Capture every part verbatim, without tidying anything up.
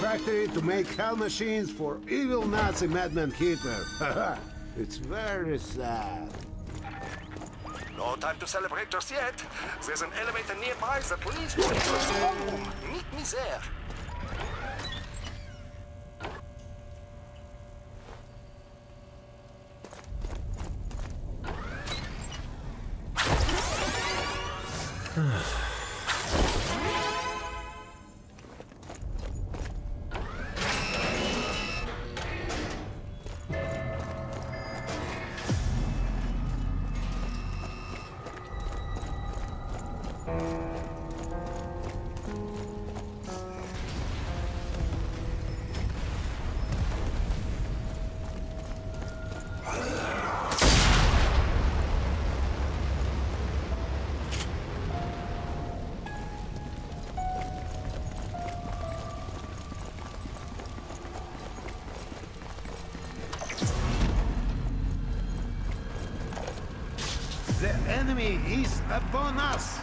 factory to make hell machines for evil Nazi madman Hitler. It's very sad. No time to celebrate just yet. There's an elevator nearby that leads to the first room. Meet me there. The enemy is upon us!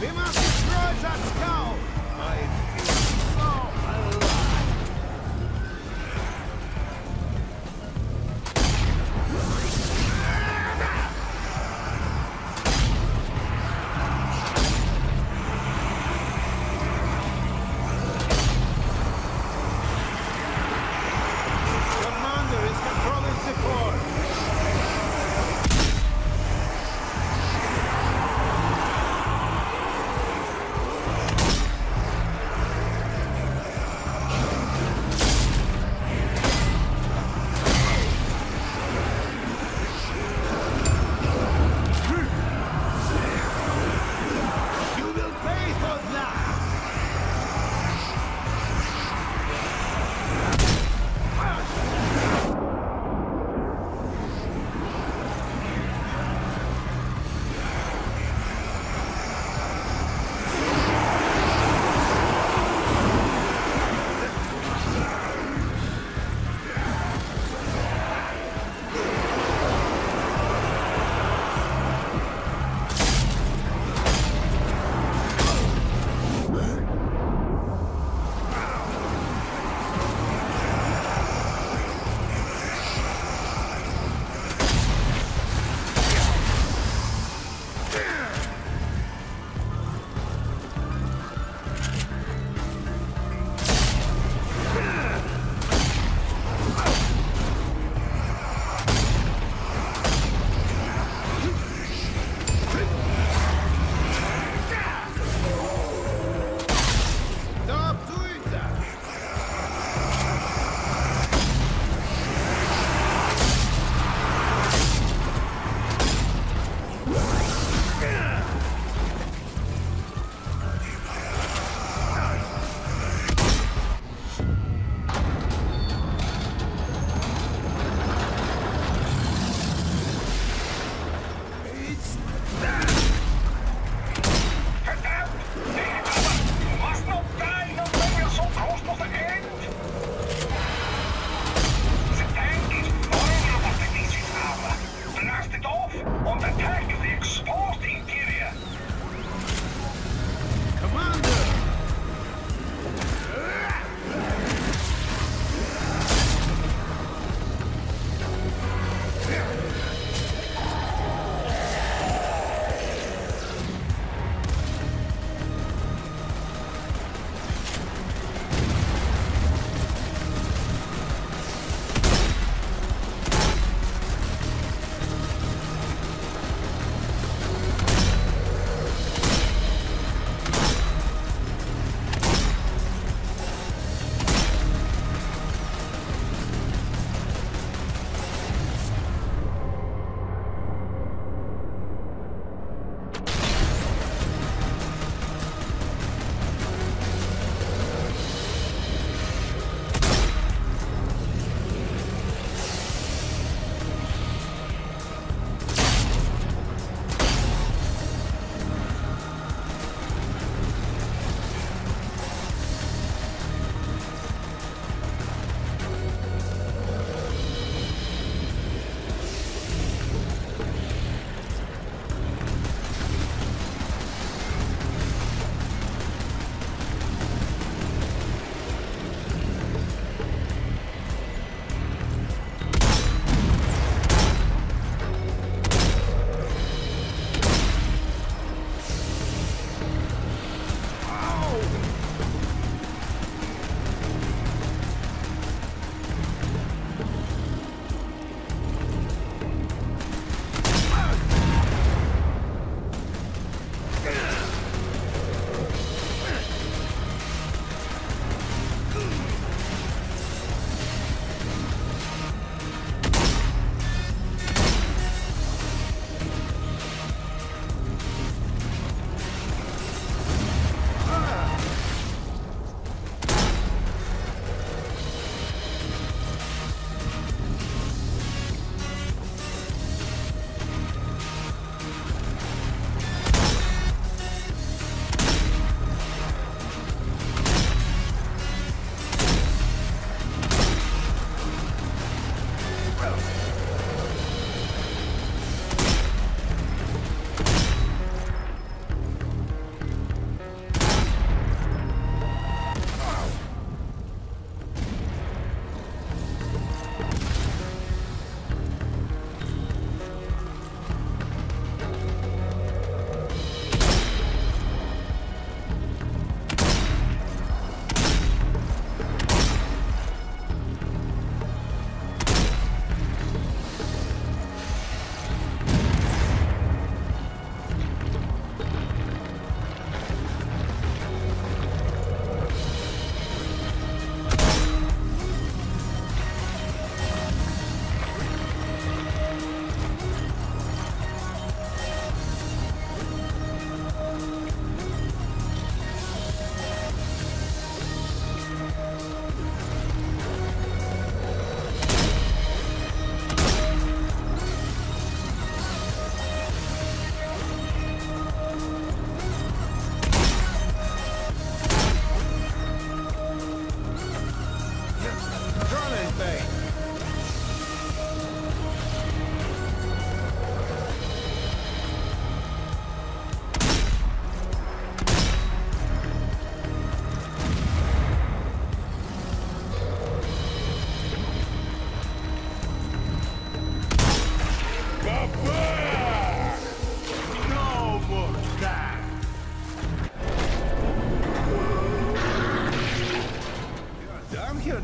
We must destroy that skull! I feel so alive!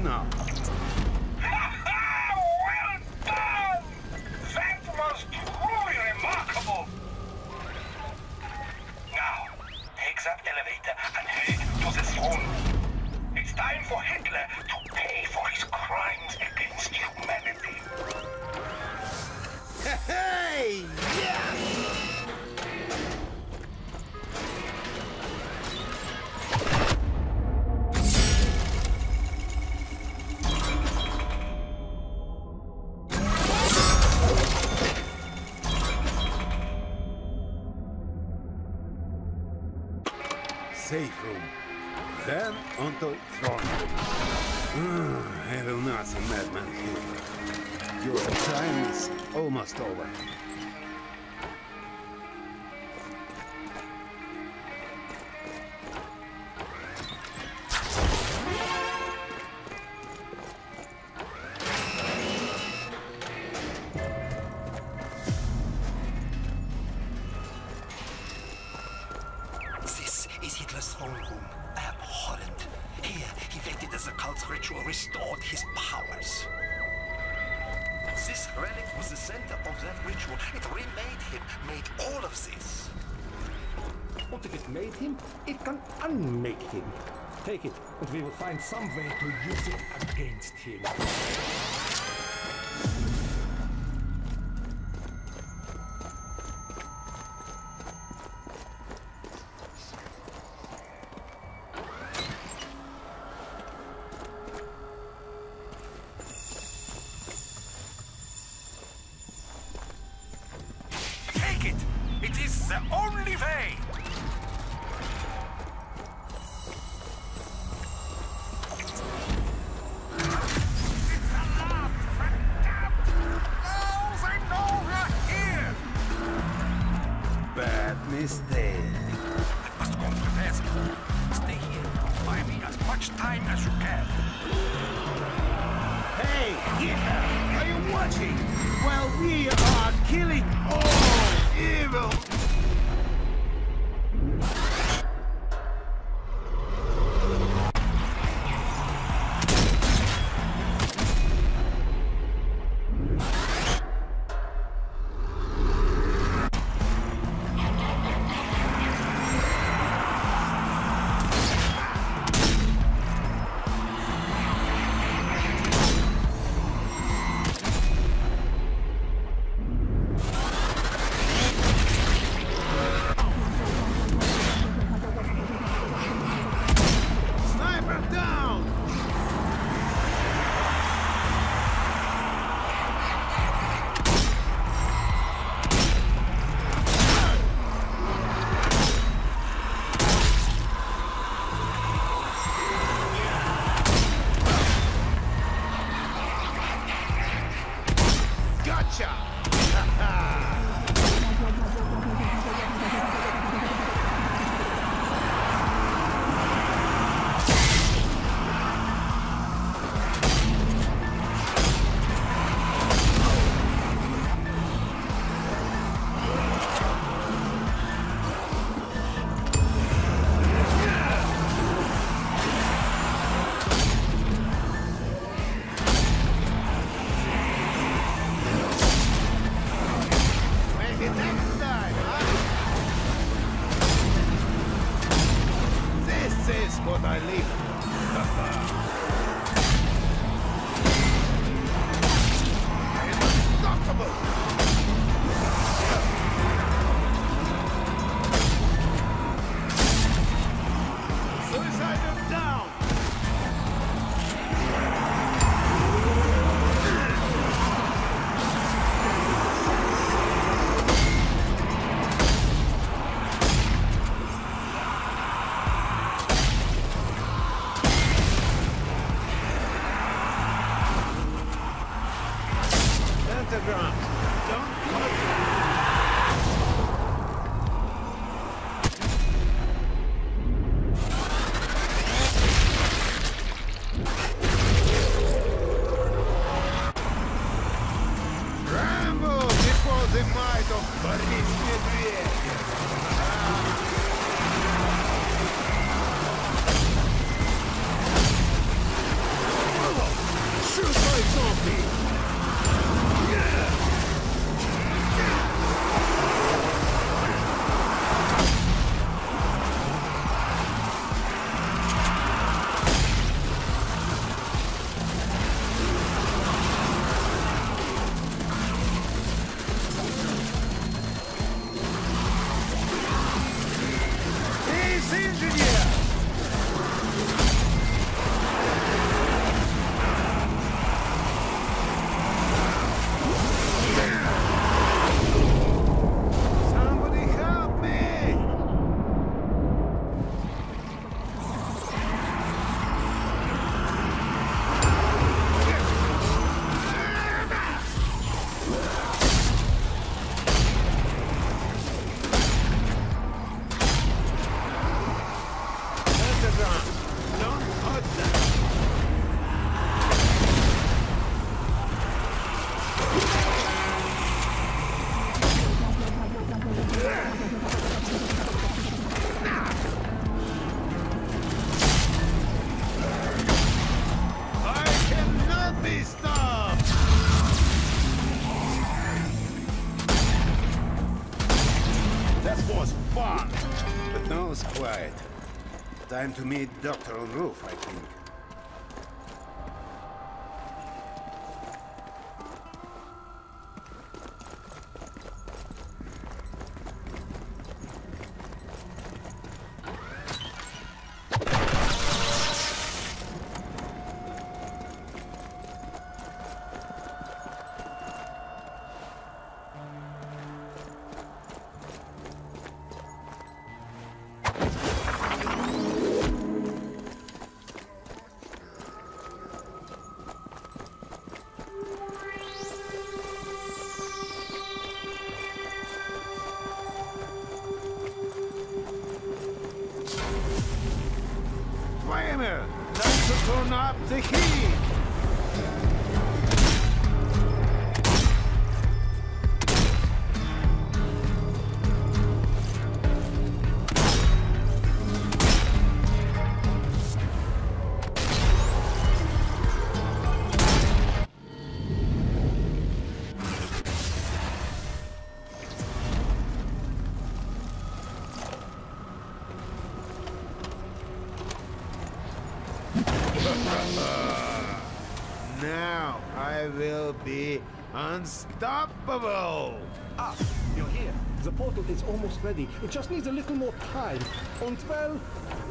now. Well done! That was truly remarkable. Now, take that elevator and head to the throne. It's time for Hitler to pay for his crimes against humanity. Hey! Yes! Safe room, then onto throne. Uh, I will not see Madman Hitler. Your time is almost over. Take it, and we will find some way to use it against him. Take it! It is the only way! Don't Time to meet Doctor on roof, I think. Now I will be unstoppable! Ah, you're here. The portal is almost ready. It just needs a little more time. And well,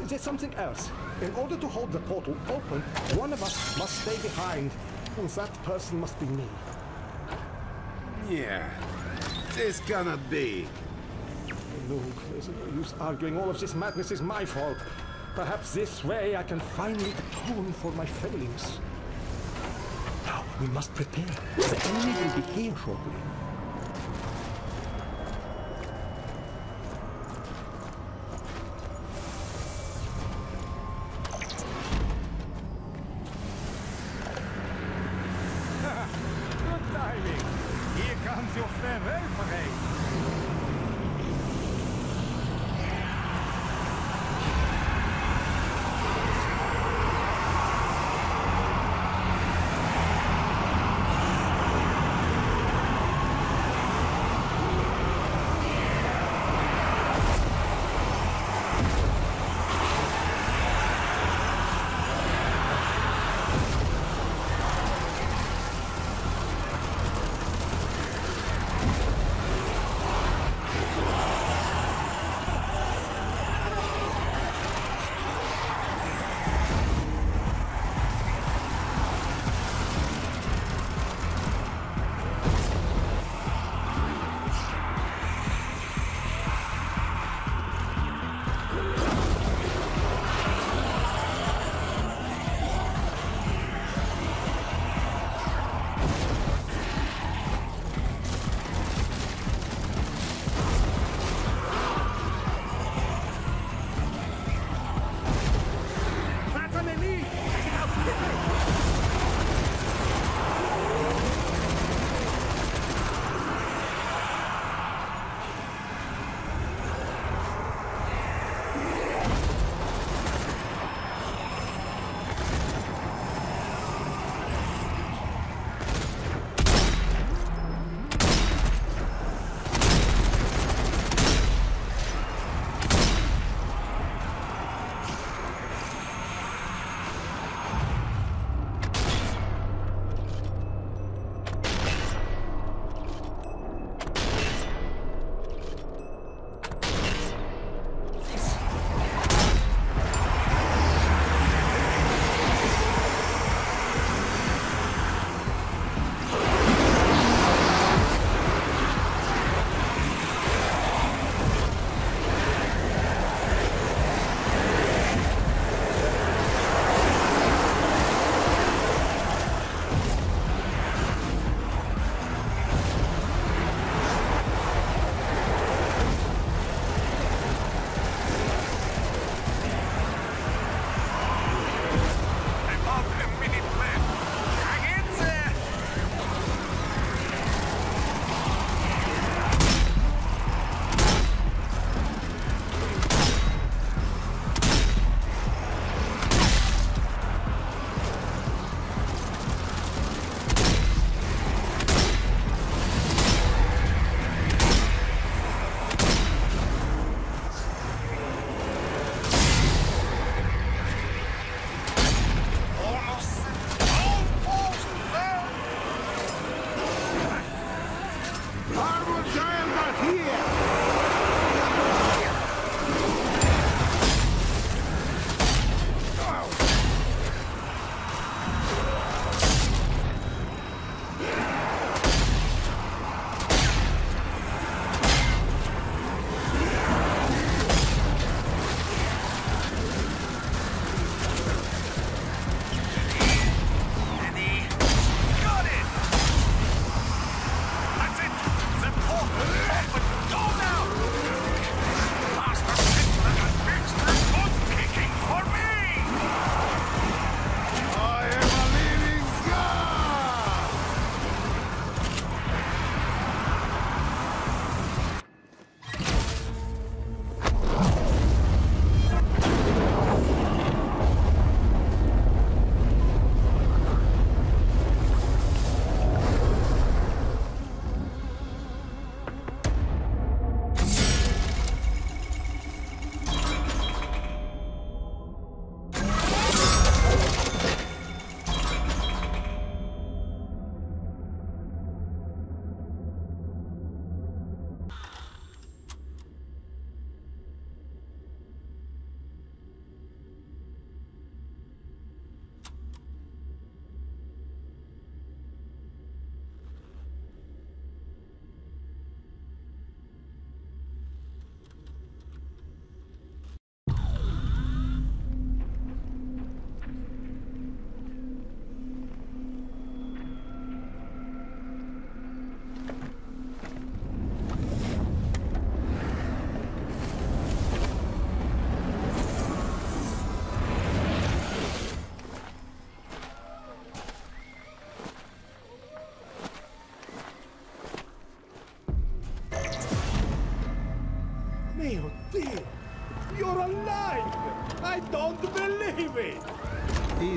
there's something else. In order to hold the portal open, one of us must stay behind. And that person must be me. Yeah, this cannot be. Look, there's no use arguing. All of this madness is my fault. Perhaps this way I can finally atone for my failings. Now, we must prepare. The enemy will be here shortly. Good timing! Here comes your farewell parade!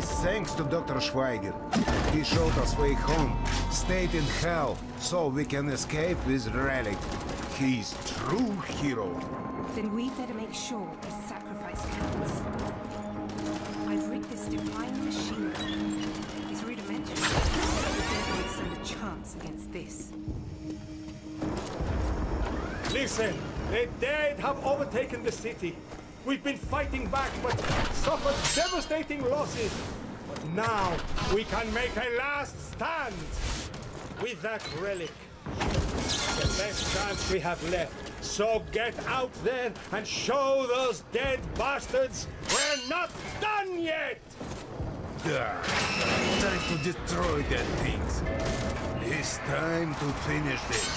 is thanks to Doctor Schweiger. He showed us way home, stayed in hell, so we can escape with Relic. He's true hero. Then we better make sure his sacrifice counts. I've rigged this divine machine. It's rudimentary. We don't stand a chance against this. Listen, the dead have overtaken the city. We've been fighting back, but suffered devastating losses. But now, we can make a last stand with that relic. The best chance we have left. So get out there and show those dead bastards we're not done yet! Duh. Time to destroy that things. It's time to finish this.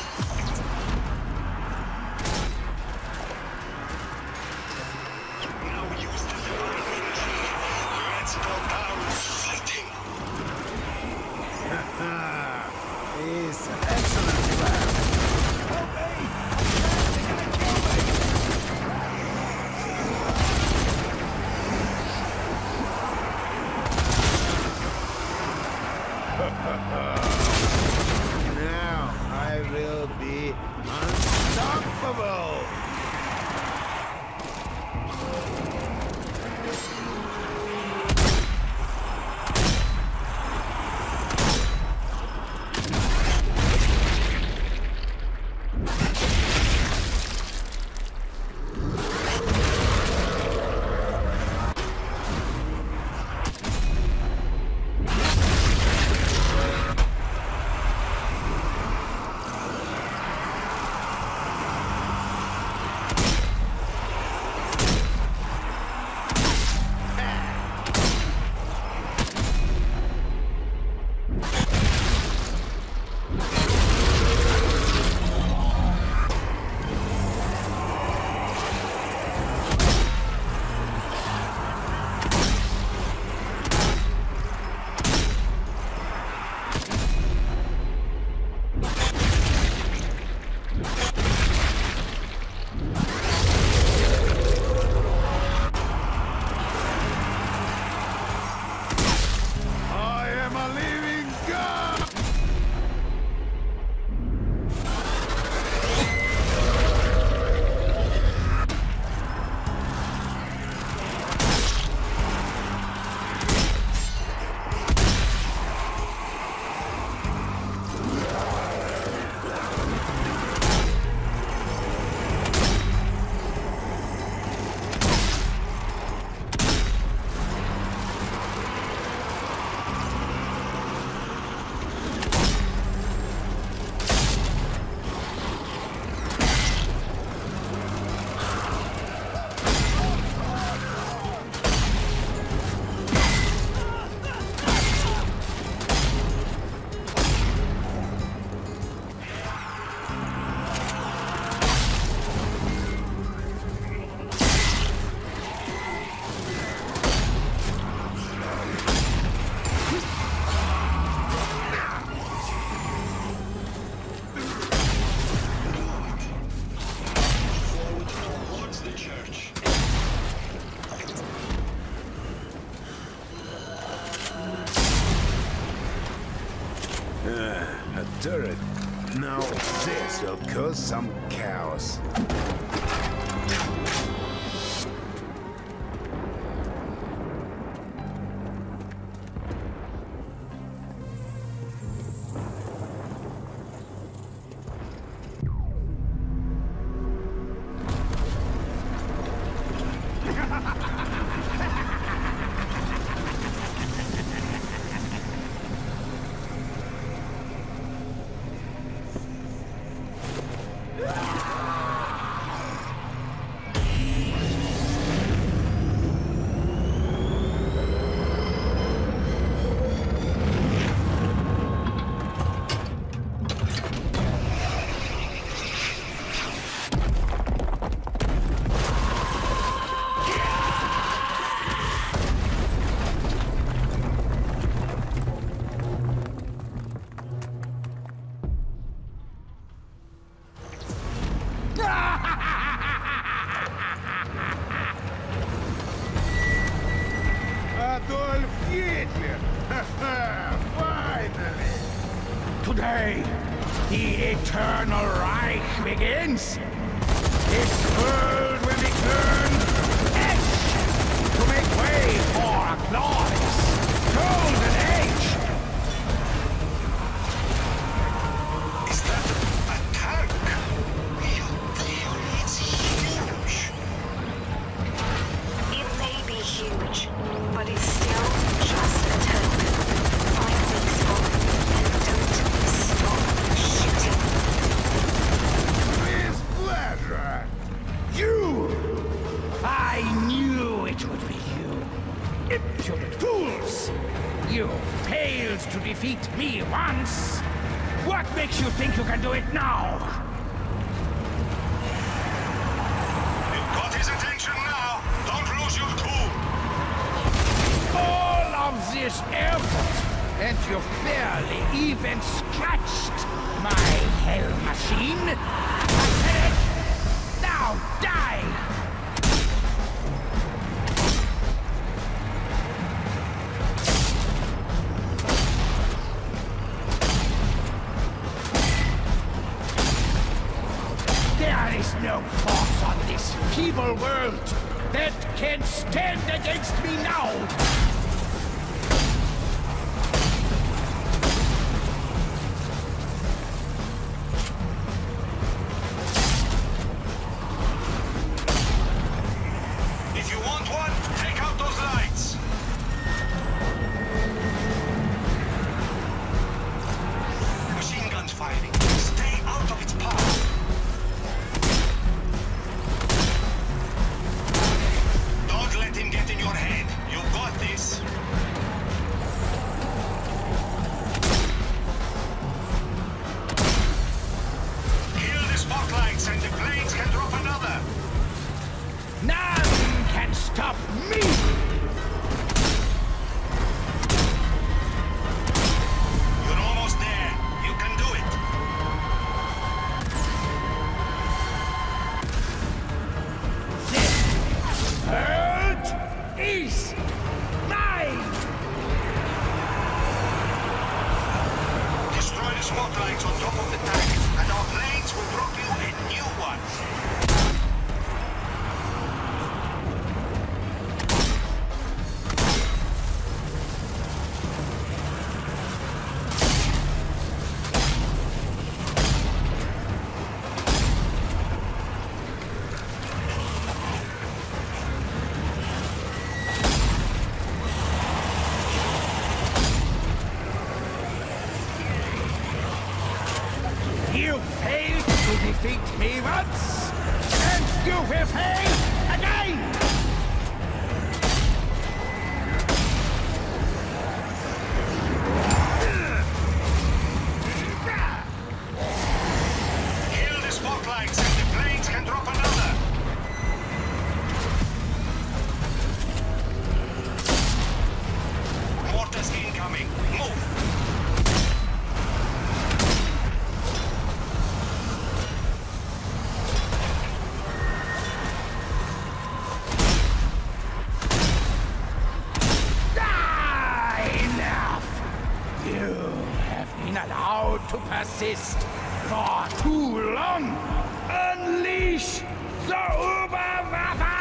Turret. Now this will cause some chaos. Adolf Hitler! Finally! Today, the Eternal Reich begins! This world will be turned ash to make way for a glorious golden age! Is that a tank? It's huge! It may be huge, but it's still just a tank. Find things for it and don't stop shooting. Miss Bladder! You! I knew it would be you. Impudent fools! You failed to defeat me once. What makes you think you can do it now? You've got his attention now. Don't lose your cool. All of this effort, and you've barely even scratched my hell machine. I said it. Now die! There is no force on this feeble world that can stand against me now! Persist for too long. Unleash the Oberwaffe!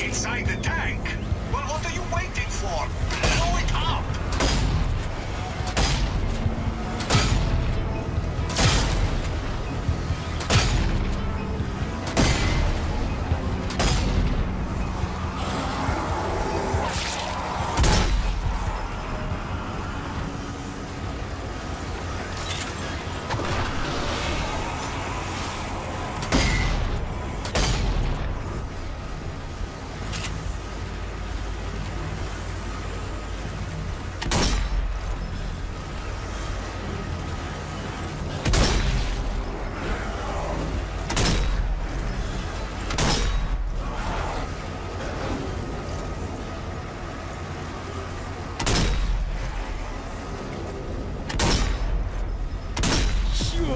Inside the tank? Well, what are you waiting for? Blow it up!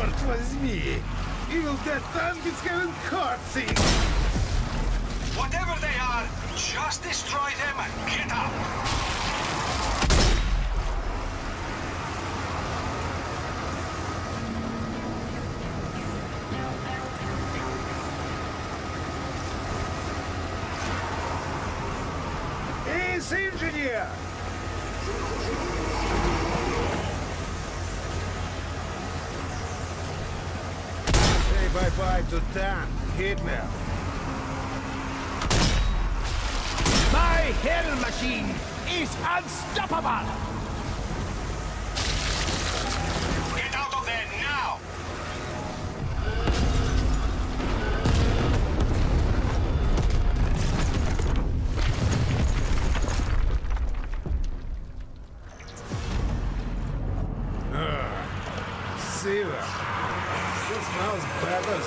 Черт возьми! Evil Dead Tank is having cutscenes! Whatever they are, just destroy them and get out! Engineer! Say bye-bye to Dan, Hitler. My hell machine is unstoppable! Get out of there now!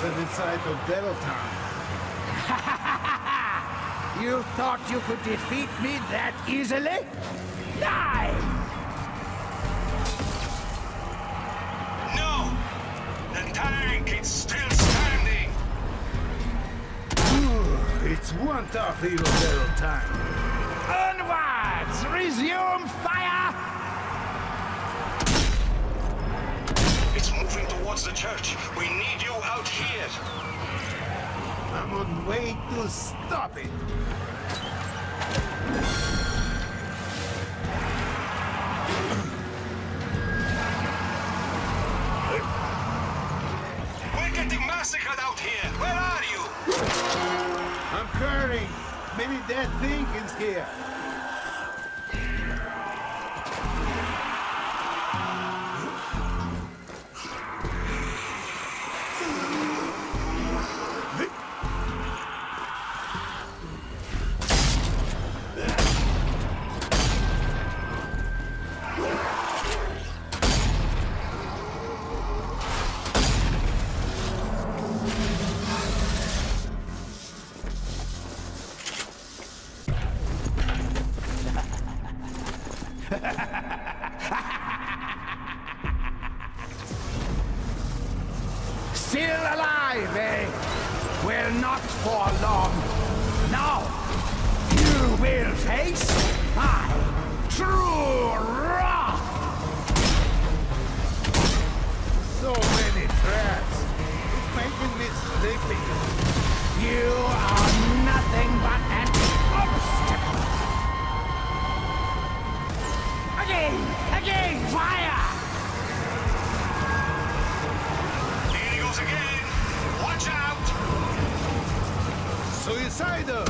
And inside of Devil Town. You thought you could defeat me that easily? Die! No! The tank is still standing! Ooh, it's one tough evil Devil Town. Onwards! Resume fire! It's moving towards the church. We need you out here. I'm on way to stop it. We're getting massacred out here. Where are you? I'm hurrying. Many dead things here. Still alive, eh? Well, not for long. Now, you will face my true wrath! So many threats. It's making me sleepy. You are nothing but an obstacle! Again! Again! Fire! Again. Watch out! Suicider!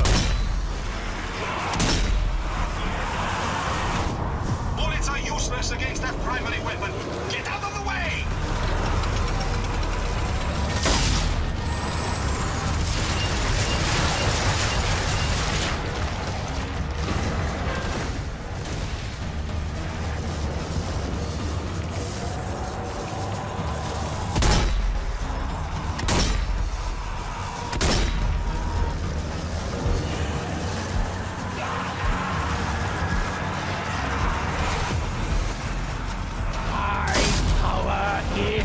Bullets are useless against that primary weapon. Get out of the way! Yeah.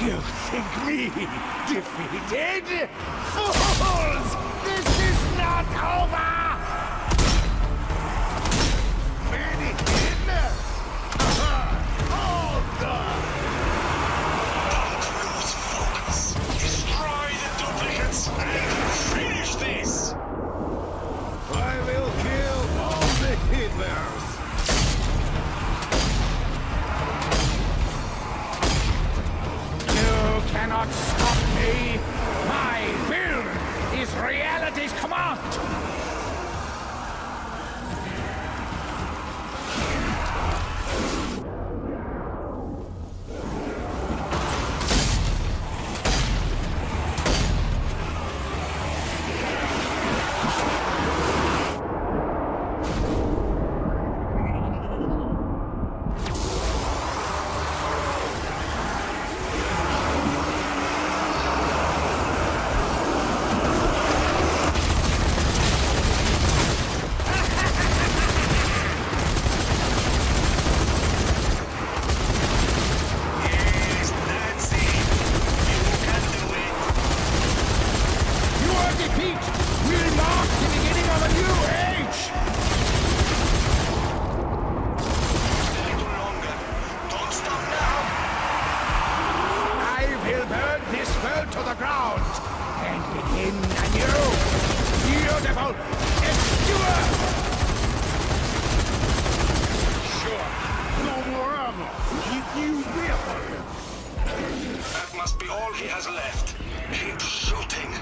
You think me defeated? Fools! This is not over! Many in! All done! Doctor's focus. Destroy the duplicates and finish this! I will kill all the Hitlers! Cannot stop me! My will is reality's command! To the ground and begin anew. Beautiful, endure. Sure, no more armor. You will. That must be all he has left. Keep shooting.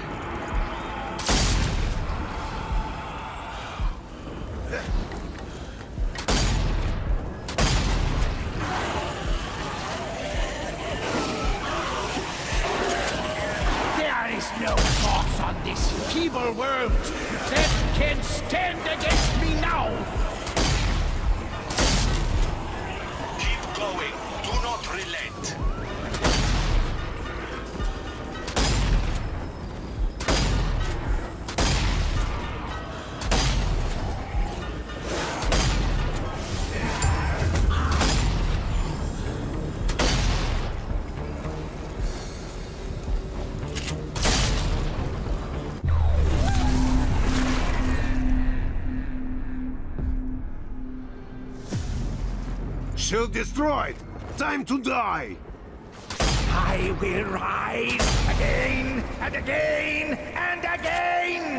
No force on this feeble world that can stand against me now! Keep going, do not relent! Shield destroyed! Time to die! I will rise again and again and again!